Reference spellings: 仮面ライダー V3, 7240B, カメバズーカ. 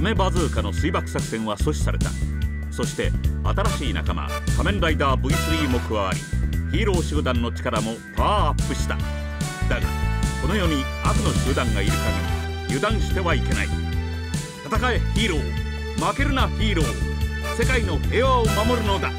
カメバズーカの水爆作戦は阻止された。そして新しい仲間仮面ライダー V3 も加わり、ヒーロー集団の力もパワーアップした。だがこの世に悪の集団がいる限り油断してはいけない。戦えヒーロー、負けるなヒーロー、世界の平和を守るのだ。